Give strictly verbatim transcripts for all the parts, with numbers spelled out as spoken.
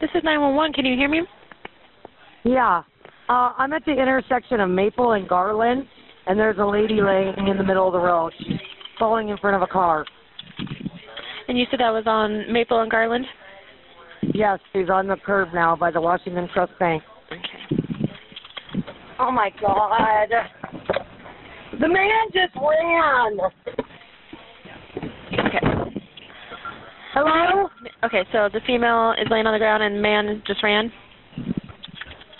This is nine one one. Can you hear me? Yeah. Uh, I'm at the intersection of Maple and Garland, and there's a lady laying in the middle of the road. She's falling in front of a car. And you said that was on Maple and Garland? Yes, she's on the curb now by the Washington Trust Bank. Okay. Oh, my God. The man just ran. Okay. Hello? Okay, so the female is laying on the ground and the man just ran?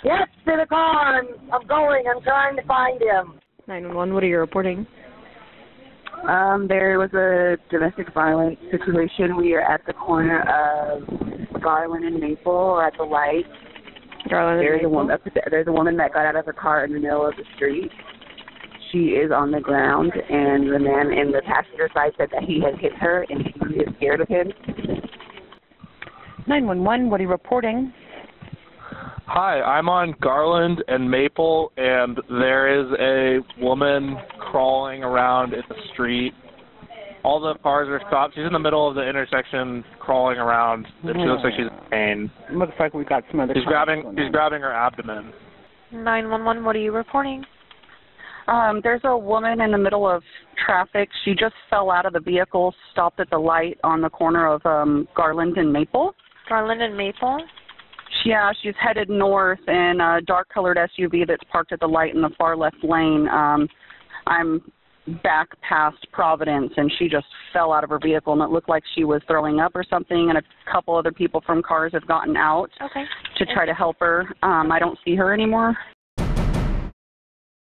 Yes, to the car. I'm, I'm going. I'm trying to find him. nine one one, what are you reporting? Um, there was a domestic violence situation. We are at the corner of Garland and Maple, or at the light. Garland there's and Maple. A woman, there's a woman that got out of her car in the middle of the street. She is on the ground, and the man in the passenger side said that he had hit her, and she is scared of him. nine one one, what are you reporting? Hi, I'm on Garland and Maple, and there is a woman crawling around in the street. All the cars are stopped. She's in the middle of the intersection, crawling around. It yeah. looks like she's in pain. Looks like we got some other. She's grabbing. She's on. grabbing her abdomen. nine one one. What are you reporting? Um, there's a woman in the middle of traffic. She just fell out of the vehicle, stopped at the light on the corner of um, Garland and Maple. Garland and Maple. Yeah, she's headed north in a dark-colored S U V that's parked at the light in the far left lane. Um, I'm back past Providence, and she just fell out of her vehicle, and it looked like she was throwing up or something, and a couple other people from cars have gotten out okay. to try to help her. Um, I don't see her anymore.